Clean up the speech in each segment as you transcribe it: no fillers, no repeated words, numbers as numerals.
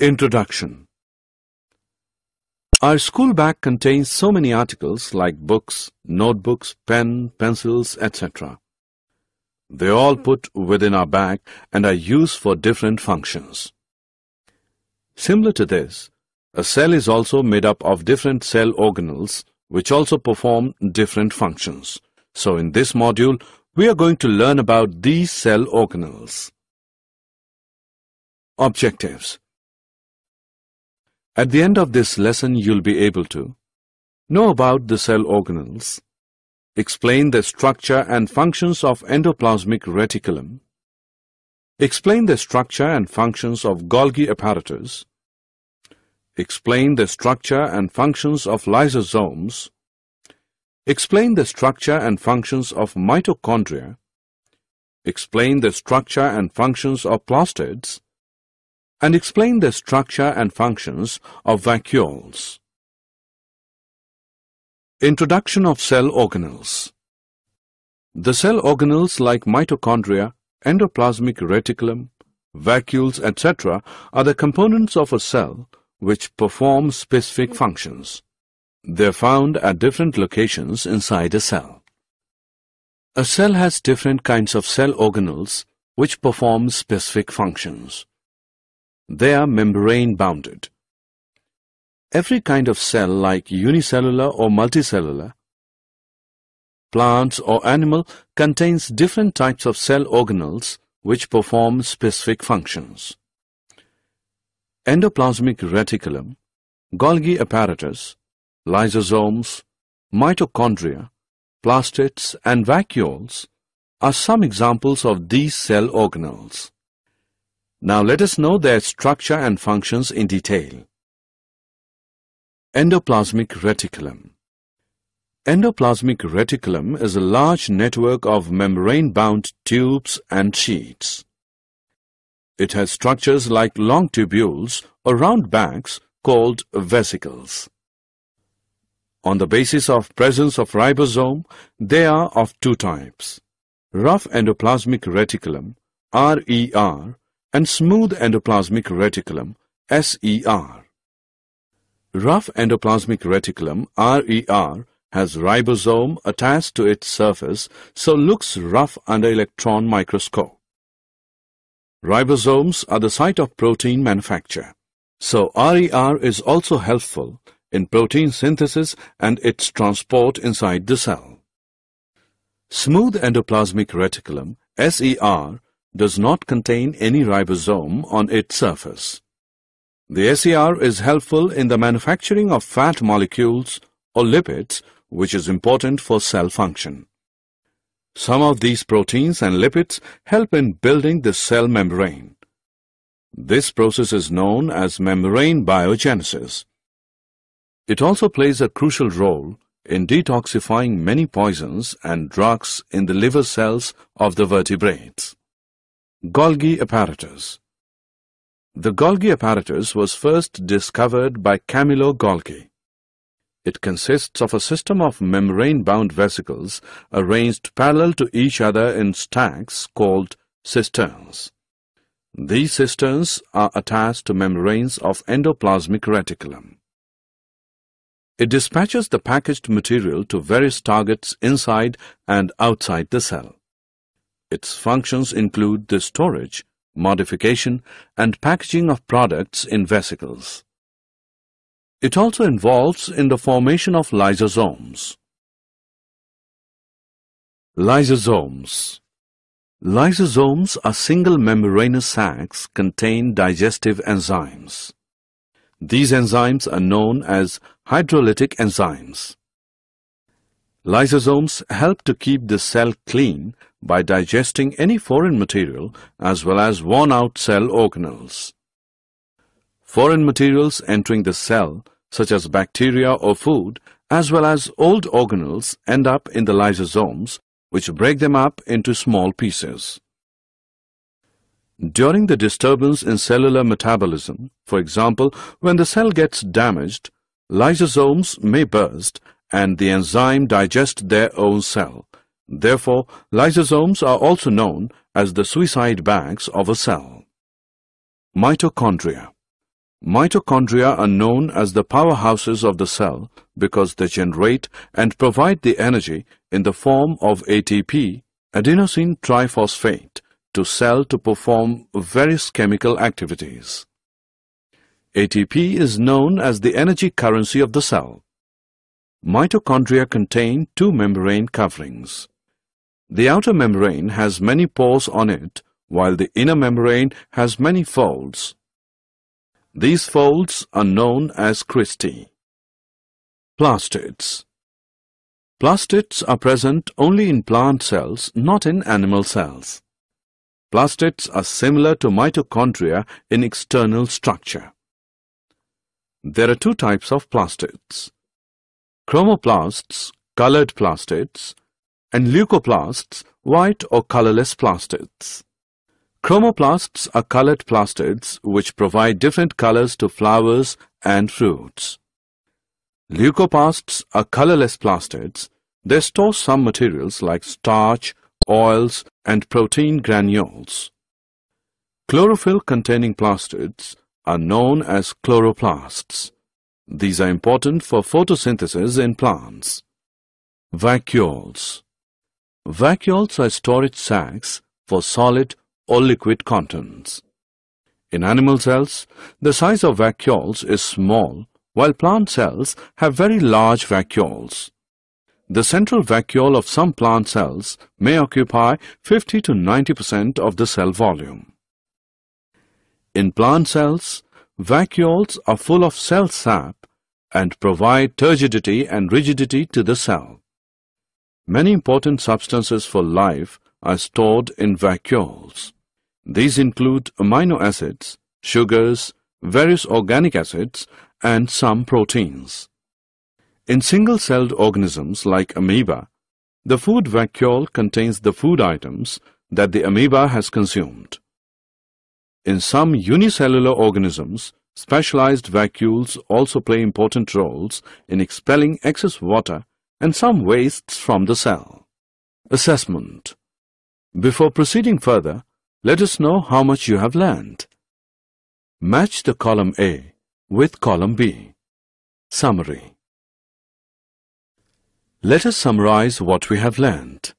Introduction. Our school bag contains so many articles like books, notebooks, pen, pencils, etc. They all put within our bag and are used for different functions. Similar to this, a cell is also made up of different cell organelles which also perform different functions. So in this module, we are going to learn about these cell organelles. Objectives. At the end of this lesson, you'll be able to know about the cell organelles, explain the structure and functions of endoplasmic reticulum, explain the structure and functions of Golgi apparatus, explain the structure and functions of lysosomes, explain the structure and functions of mitochondria, explain the structure and functions of plastids, and explain the structure and functions of vacuoles. Introduction of cell organelles. The cell organelles like mitochondria, endoplasmic reticulum, vacuoles, etc. are the components of a cell which perform specific functions. They are found at different locations inside a cell. A cell has different kinds of cell organelles which perform specific functions. They are membrane-bounded. Every kind of cell like unicellular or multicellular, plants or animal contains different types of cell organelles which perform specific functions. Endoplasmic reticulum, Golgi apparatus, lysosomes, mitochondria, plastids and vacuoles are some examples of these cell organelles. Now let us know their structure and functions in detail. Endoplasmic reticulum. Endoplasmic reticulum is a large network of membrane-bound tubes and sheets. It has structures like long tubules or round bags called vesicles. On the basis of presence of ribosome, they are of two types: rough endoplasmic reticulum, RER, and smooth endoplasmic reticulum, SER. Rough endoplasmic reticulum, RER, has ribosome attached to its surface, so looks rough under electron microscope. Ribosomes are the site of protein manufacture, so RER is also helpful in protein synthesis and its transport inside the cell. Smooth endoplasmic reticulum, SER, does not contain any ribosome on its surface. The SER is helpful in the manufacturing of fat molecules or lipids, which is important for cell function. Some of these proteins and lipids help in building the cell membrane. This process is known as membrane biogenesis. It also plays a crucial role in detoxifying many poisons and drugs in the liver cells of the vertebrates. Golgi apparatus. The Golgi apparatus was first discovered by Camillo Golgi. It consists of a system of membrane-bound vesicles arranged parallel to each other in stacks called cisterns. These cisterns are attached to membranes of endoplasmic reticulum. It dispatches the packaged material to various targets inside and outside the cell. Its functions include the storage, modification, and packaging of products in vesicles. It also involves in the formation of lysosomes. Lysosomes. Lysosomes are single membranous sacs containing digestive enzymes. These enzymes are known as hydrolytic enzymes. Lysosomes help to keep the cell clean by digesting any foreign material as well as worn-out cell organelles. Foreign materials entering the cell, such as bacteria or food, as well as old organelles, end up in the lysosomes, which break them up into small pieces. During the disturbance in cellular metabolism, for example, when the cell gets damaged, lysosomes may burst and the enzyme digests their own cell. Therefore, lysosomes are also known as the suicide bags of a cell. Mitochondria. Mitochondria are known as the powerhouses of the cell because they generate and provide the energy in the form of ATP, adenosine triphosphate, to cell to perform various chemical activities. ATP is known as the energy currency of the cell. Mitochondria contain two membrane coverings. The outer membrane has many pores on it, while the inner membrane has many folds. These folds are known as cristae. Plastids. Plastids are present only in plant cells, not in animal cells. Plastids are similar to mitochondria in external structure. There are two types of plastids: chromoplasts, colored plastids, and leucoplasts, white or colorless plastids. Chromoplasts are colored plastids which provide different colors to flowers and fruits. Leucoplasts are colorless plastids. They store some materials like starch, oils, and protein granules. Chlorophyll-containing plastids are known as chloroplasts. These are important for photosynthesis in plants. Vacuoles. Vacuoles are storage sacs for solid or liquid contents. In animal cells, the size of vacuoles is small, while plant cells have very large vacuoles. The central vacuole of some plant cells may occupy 50 to 90% of the cell volume. In plant cells, vacuoles are full of cell sap and provide turgidity and rigidity to the cell. Many important substances for life are stored in vacuoles. These include amino acids, sugars, various organic acids, and some proteins. In single-celled organisms like amoeba, the food vacuole contains the food items that the amoeba has consumed. In some unicellular organisms, specialized vacuoles also play important roles in expelling excess water and some wastes from the cell. Assessment. Before proceeding further, let us know how much you have learned. Match the column A with column B. Summary. Let us summarize what we have learned.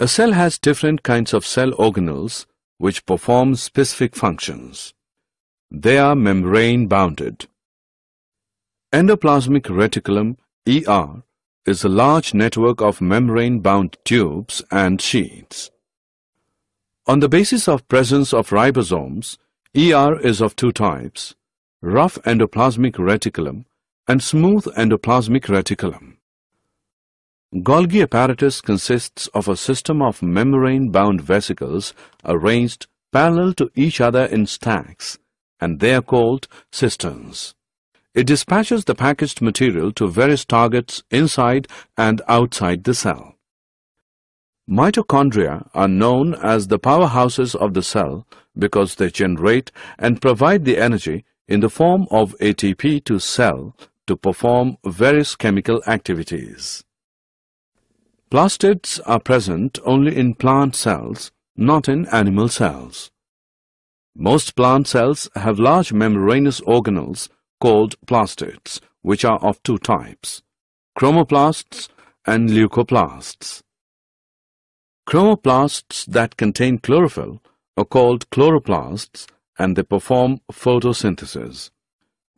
A cell has different kinds of cell organelles which perform specific functions. They are membrane-bounded. Endoplasmic reticulum, ER, is a large network of membrane-bound tubes and sheaths. On the basis of presence of ribosomes, ER is of two types: rough endoplasmic reticulum and smooth endoplasmic reticulum. Golgi apparatus consists of a system of membrane-bound vesicles arranged parallel to each other in stacks, and they are called cisterns. It dispatches the packaged material to various targets inside and outside the cell. Mitochondria are known as the powerhouses of the cell because they generate and provide the energy in the form of ATP to cell to perform various chemical activities. Plastids are present only in plant cells, not in animal cells. Most plant cells have large membranous organelles called plastids, which are of two types: chromoplasts and leucoplasts. Chromoplasts that contain chlorophyll are called chloroplasts, and they perform photosynthesis.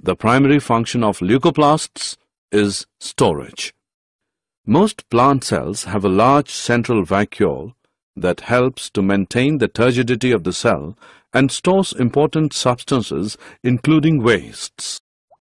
The primary function of leucoplasts is storage. Most plant cells have a large central vacuole that helps to maintain the turgidity of the cell and stores important substances, including wastes.